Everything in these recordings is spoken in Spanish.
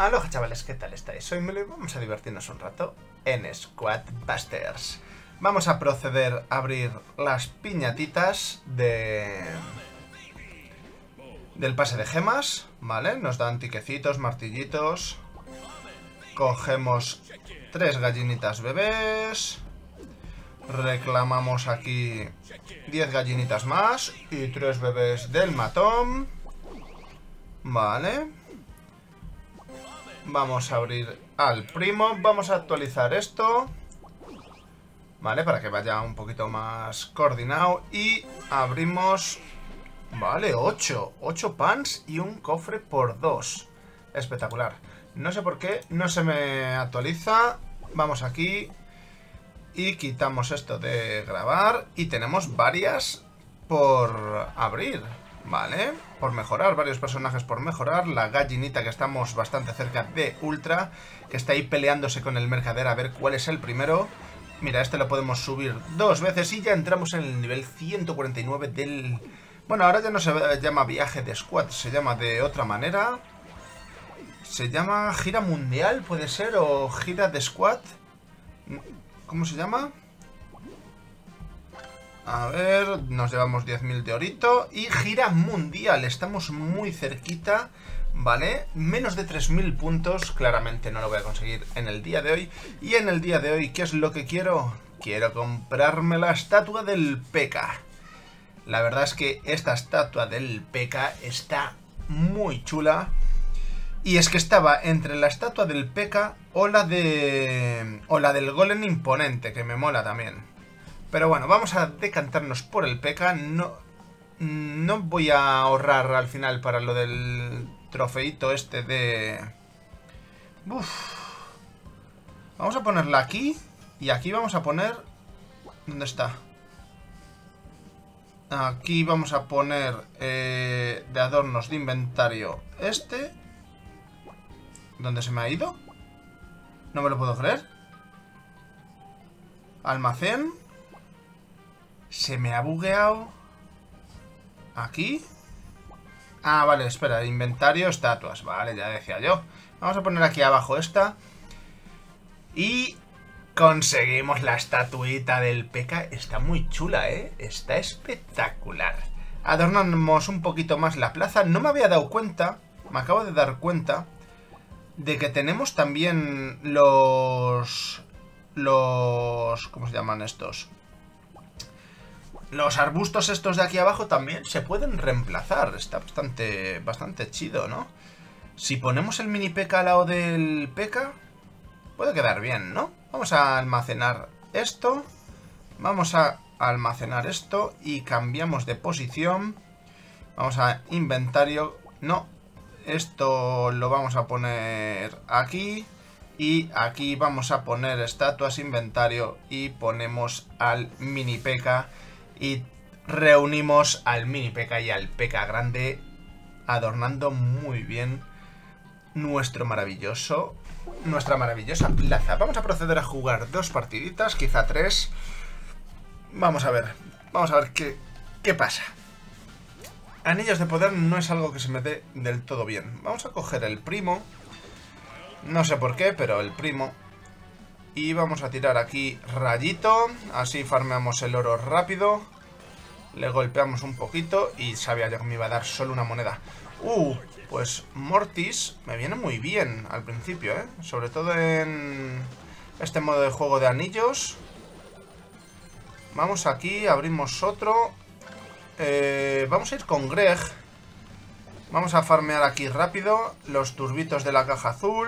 Aloha chavales, ¿qué tal estáis? Hoy vamos a divertirnos un rato en Squad Busters. Vamos a proceder a abrir las piñatitas del pase de gemas, ¿vale? Nos dan tiquecitos, martillitos. Cogemos 3 gallinitas bebés. Reclamamos aquí 10 gallinitas más y 3 bebés del matón. Vale. Vamos a abrir al primo. Vamos a actualizar esto, vale, para que vaya un poquito más coordinado. Y abrimos, vale, 8 pans y un cofre por 2. Espectacular. No sé por qué no se me actualiza. Vamos aquí y quitamos esto de grabar y tenemos varias por abrir, ¿vale? Por mejorar, varios personajes por mejorar. La gallinita, que estamos bastante cerca de Ultra, que está ahí peleándose con el mercader a ver cuál es el primero. Mira, este lo podemos subir 2 veces y ya entramos en el nivel 149 del... Bueno, ahora ya no se llama viaje de squad, se llama de otra manera. Se llama gira mundial, puede ser, o gira de squad. ¿Cómo se llama? A ver, nos llevamos 10.000 de orito. Y gira mundial, estamos muy cerquita, ¿vale? Menos de 3.000 puntos, claramente no lo voy a conseguir en el día de hoy. Y en el día de hoy, ¿qué es lo que quiero? Quiero comprarme la estatua del P.E.K.K.A. La verdad es que esta estatua del P.E.K.K.A. está muy chula. Y es que estaba entre la estatua del P.E.K.K.A. o la del golem imponente, que me mola también. Pero bueno, vamos a decantarnos por el P.E.K.K.A. No voy a ahorrar al final para lo del trofeito este de... Uf. Vamos a ponerla aquí. Y aquí vamos a poner... ¿Dónde está? Aquí vamos a poner de adornos de inventario este... ¿Dónde se me ha ido? No me lo puedo creer. Almacén. Se me ha bugueado. Aquí. Ah, vale, espera. Inventario, estatuas. Vale, ya decía yo. Vamos a poner aquí abajo esta. Y conseguimos la estatuita del P.E.K.K.A. Está muy chula, ¿eh? Está espectacular. Adornamos un poquito más la plaza. No me había dado cuenta. Me acabo de dar cuenta de que tenemos también los... ¿Cómo se llaman estos? Los arbustos estos de aquí abajo también se pueden reemplazar. Está bastante chido, ¿no? Si ponemos el mini P.E.K.K.A. al lado del P.E.K.K.A., puede quedar bien, ¿no? Vamos a almacenar esto. Vamos a almacenar esto y cambiamos de posición. Vamos a inventario... No. Esto lo vamos a poner aquí. Y aquí vamos a poner estatuas, inventario. Y ponemos al mini P.E.K.K.A. Y reunimos al mini P.E.K.K.A. y al P.E.K.K.A. grande, adornando muy bien nuestra maravillosa plaza. Vamos a proceder a jugar 2 partiditas, quizá 3. Vamos a ver qué pasa. Anillos de poder no es algo que se me dé del todo bien. Vamos a coger el primo. No sé por qué, pero el primo. Y vamos a tirar aquí rayito. Así farmeamos el oro rápido. Le golpeamos un poquito. Y sabía yo que me iba a dar solo una moneda. Pues Mortis me viene muy bien al principio, ¿eh? Sobre todo en este modo de juego de anillos. Vamos aquí, abrimos otro. Vamos a ir con Greg. Vamos a farmear aquí rápido los turbitos de la caja azul.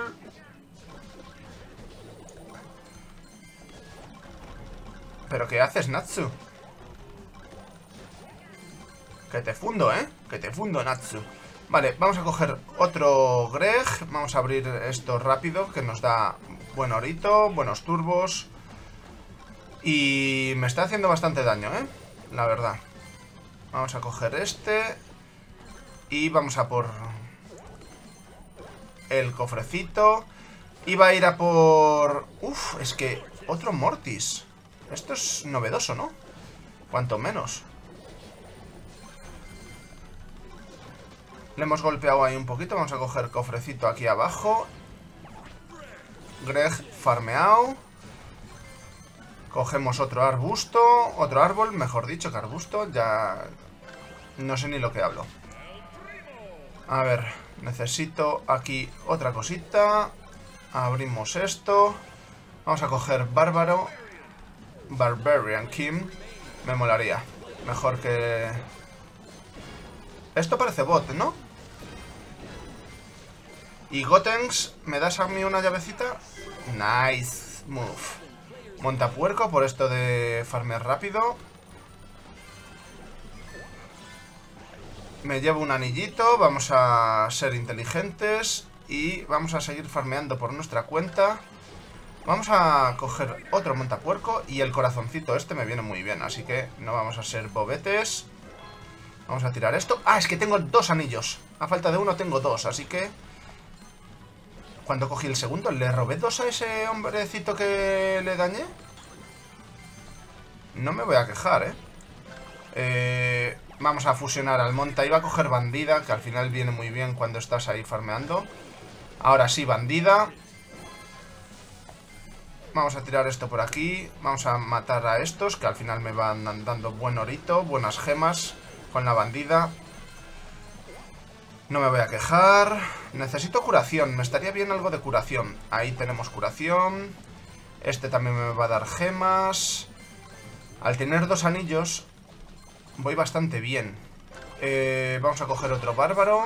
¿Pero qué haces, Natsu? Que te fundo, ¿eh? Que te fundo, Natsu. Vale, vamos a coger otro Greg. Vamos a abrir esto rápido, que nos da buen orito, buenos turbos. Y me está haciendo bastante daño, ¿eh? La verdad. Vamos a coger este y vamos a por el cofrecito. Iba a ir a por... Uf, es que otro Mortis. Esto es novedoso, ¿no? Cuanto menos. Le hemos golpeado ahí un poquito. Vamos a coger cofrecito aquí abajo Greg farmeado. Cogemos otro arbusto, otro árbol, mejor dicho que arbusto, ya no sé ni lo que hablo. A ver, necesito aquí otra cosita. Abrimos esto. Vamos a coger bárbaro. Barbarian King. Me molaría. Mejor que... Esto parece bot, ¿no? Y Gotenks, ¿me das a mí una llavecita? Nice move. Montapuerco por esto de farmear rápido. Me llevo un anillito, vamos a ser inteligentes y vamos a seguir farmeando por nuestra cuenta. Vamos a coger otro montapuerco y el corazoncito este me viene muy bien, así que no vamos a ser bobetes. Vamos a tirar esto. ¡Ah, es que tengo dos anillos! A falta de uno tengo dos, así que... Cuando cogí el segundo, ¿le robé dos a ese hombrecito que le dañé? No me voy a quejar, ¿eh? Vamos a fusionar al monta. Iba a coger bandida, que al final viene muy bien cuando estás ahí farmeando. Ahora sí, bandida. Vamos a tirar esto por aquí. Vamos a matar a estos, que al final me van dando buen orito, buenas gemas con la bandida. No me voy a quejar. Necesito curación. Me estaría bien algo de curación. Ahí tenemos curación. Este también me va a dar gemas. Al tener dos anillos, voy bastante bien. Vamos a coger otro bárbaro.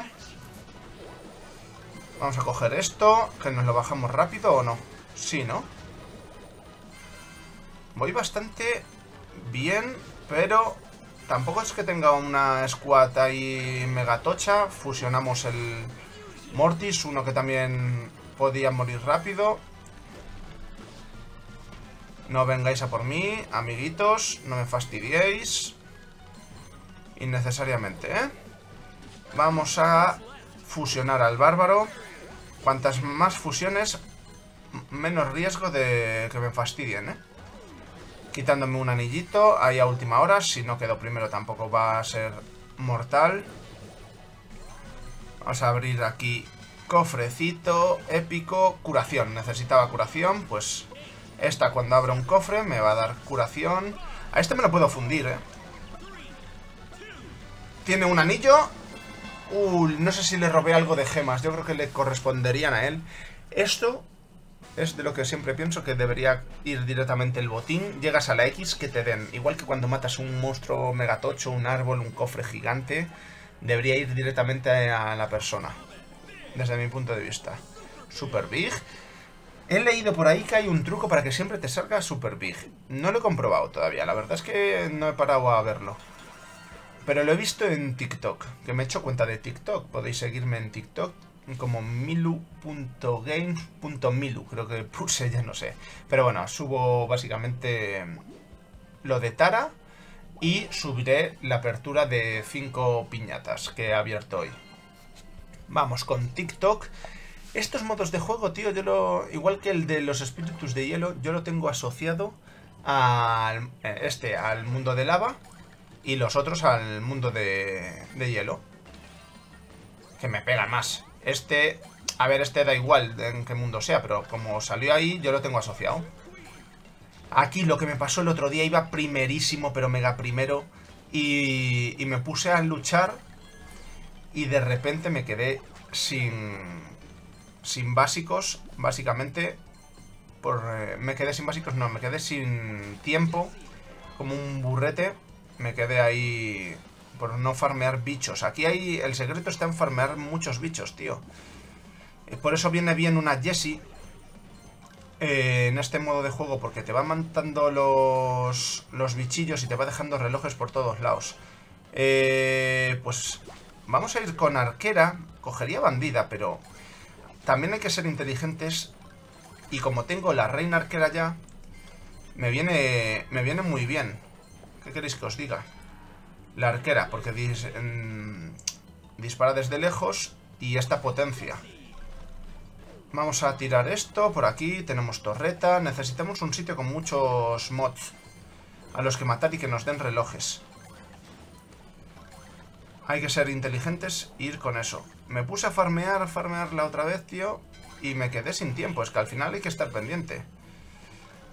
Vamos a coger esto. ¿Que nos lo bajamos rápido o no? Sí, ¿no? Voy bastante bien, pero... Tampoco es que tenga una squad ahí megatocha. Fusionamos el Mortis, uno que también podía morir rápido. No vengáis a por mí, amiguitos. No me fastidiéis. Innecesariamente, ¿eh? Vamos a fusionar al bárbaro. Cuantas más fusiones, menos riesgo de que me fastidien, ¿eh? Quitándome un anillito, ahí a última hora, si no quedo primero tampoco va a ser mortal. Vamos a abrir aquí cofrecito, épico, curación. Necesitaba curación, pues esta cuando abra un cofre me va a dar curación. A este me lo puedo fundir, ¿eh? Tiene un anillo. No sé si le robé algo de gemas, yo creo que le corresponderían a él. Esto... Es de lo que siempre pienso, que debería ir directamente el botín. Llegas a la X, que te den. Igual que cuando matas un monstruo megatocho, un árbol, un cofre gigante, debería ir directamente a la persona. Desde mi punto de vista. Super Big. He leído por ahí que hay un truco para que siempre te salga Super Big. No lo he comprobado todavía. La verdad es que no he parado a verlo. Pero lo he visto en TikTok. Que me he hecho cuenta de TikTok. Podéis seguirme en TikTok. Como milu.games.milu, creo que puse, ya no sé. Pero bueno, subo básicamente lo de Tara y subiré la apertura de 5 piñatas que he abierto hoy. Vamos con TikTok. Estos modos de juego, tío, yo lo... Igual que el de los espíritus de hielo, yo lo tengo asociado al mundo de lava y los otros al mundo de hielo. Que me pega más. Este, a ver, este da igual en qué mundo sea, pero como salió ahí, yo lo tengo asociado. Aquí lo que me pasó el otro día, iba primerísimo, pero mega primero, y me puse a luchar, y de repente me quedé sin básicos, básicamente, me quedé sin tiempo, como un burrete, me quedé ahí... Por no farmear bichos. Aquí hay... El secreto está en farmear muchos bichos, tío. Por eso viene bien una Jessie en este modo de juego, porque te va matando los bichillos y te va dejando relojes por todos lados. Pues vamos a ir con arquera. Cogería bandida, pero también hay que ser inteligentes. Y como tengo la reina arquera ya, me viene muy bien. ¿Qué queréis que os diga? La arquera, porque dispara desde lejos y esta potencia. Vamos a tirar esto, por aquí tenemos torreta. Necesitamos un sitio con muchos mods a los que matar y que nos den relojes. Hay que ser inteligentes e ir con eso. Me puse a farmear la otra vez, tío. y me quedé sin tiempo. Es que al final hay que estar pendiente.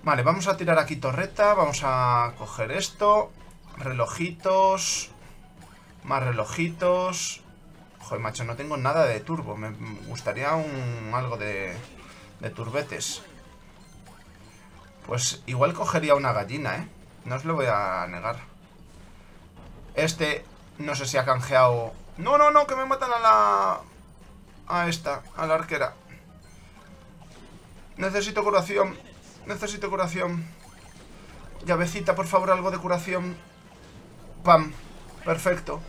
Vale, vamos a tirar aquí torreta. Vamos a coger esto. Relojitos. Más relojitos. Joder, macho, no tengo nada de turbo. Me gustaría algo de turbetes. Pues igual cogería una gallina, ¿eh? No os lo voy a negar. Este, no sé si ha canjeado... ¡No, no, no! ¡Que me matan a la... a esta, a la arquera! Necesito curación. Necesito curación. Llavecita, por favor, algo de curación. ¡Pam! Perfecto.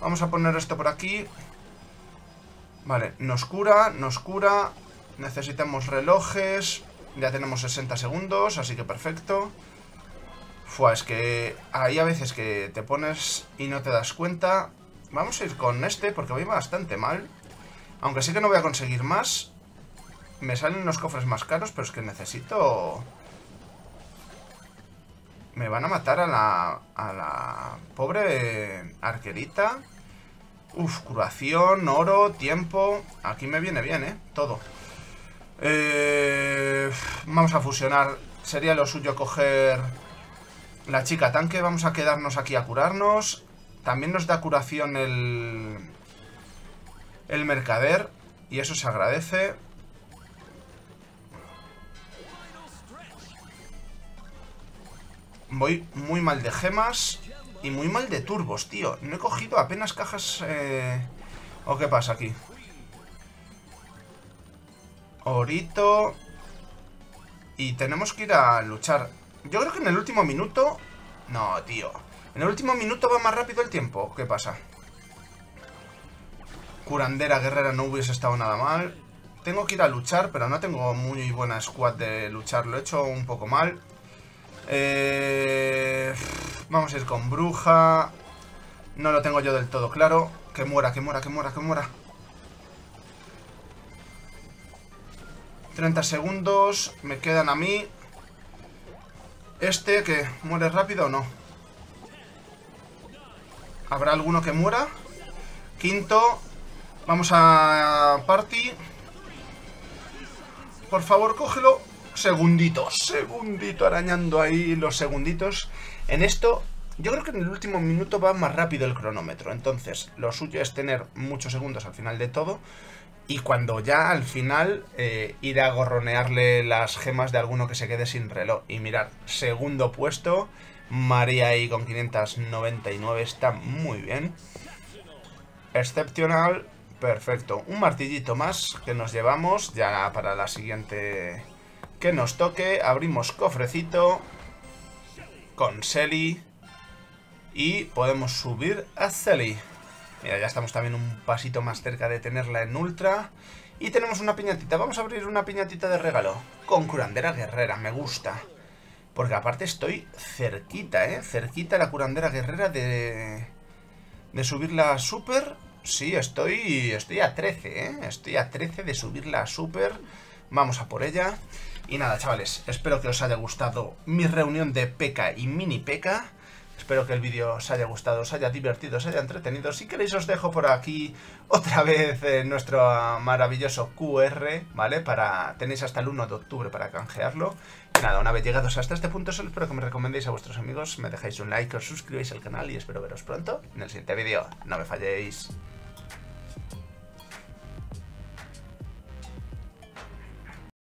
Vamos a poner esto por aquí. Vale, nos cura, nos cura. Necesitamos relojes. Ya tenemos 60 segundos, así que perfecto. Fua, es que hay a veces que te pones y no te das cuenta. Vamos a ir con este porque voy bastante mal. Aunque sí que no voy a conseguir más. Me salen los cofres más caros, pero es que necesito... Me van a matar a la pobre arquerita. Uf, curación, oro, tiempo. Aquí me viene bien, ¿eh? Todo. Vamos a fusionar. Sería lo suyo coger la chica tanque. Vamos a quedarnos aquí a curarnos. También nos da curación el mercader. Y eso se agradece. Voy muy mal de gemas y muy mal de turbos, tío. No he cogido apenas cajas... ¿O qué pasa aquí? Orito. Y tenemos que ir a luchar. Yo creo que en el último minuto... No, tío. En el último minuto va más rápido el tiempo. ¿Qué pasa? Curandera guerrera no hubiese estado nada mal. Tengo que ir a luchar, pero no tengo muy buena squad de luchar. Lo he hecho un poco mal. Vamos a ir con bruja. No lo tengo yo del todo claro. Que muera, que muera, que muera, que muera. 30 segundos, me quedan a mí. Este, que muere rápido o no. ¿Habrá alguno que muera? Quinto. Vamos a party. Por favor, cógelo. Segunditos, segundito, arañando ahí los segunditos. En esto, yo creo que en el último minuto va más rápido el cronómetro. Entonces, lo suyo es tener muchos segundos al final de todo. Y cuando ya al final ir a gorronearle las gemas de alguno que se quede sin reloj. Y mirad, segundo puesto, María ahí con 599, está muy bien. Excepcional, perfecto. Un martillito más que nos llevamos ya para la siguiente que nos toque. Abrimos cofrecito con Selly y podemos subir a Selly. Mira, ya estamos también un pasito más cerca de tenerla en ultra. Y tenemos una piñatita. Vamos a abrir una piñatita de regalo. Con curandera guerrera, me gusta. Porque aparte estoy cerquita, ¿eh? Cerquita la curandera guerrera de subirla a super. Sí, estoy a 13, ¿eh? Estoy a 13 de subirla a super. Vamos a por ella. Y nada, chavales, espero que os haya gustado mi reunión de P.E.K.K.A. y mini P.E.K.K.A. Espero que el vídeo os haya gustado, os haya divertido, os haya entretenido. Si queréis os dejo por aquí otra vez nuestro maravilloso QR, ¿vale? Tenéis hasta el 1 de octubre para canjearlo. Y nada, una vez llegados hasta este punto, solo espero que me recomendéis a vuestros amigos, me dejéis un like, os suscribáis al canal y espero veros pronto en el siguiente vídeo. No me falléis.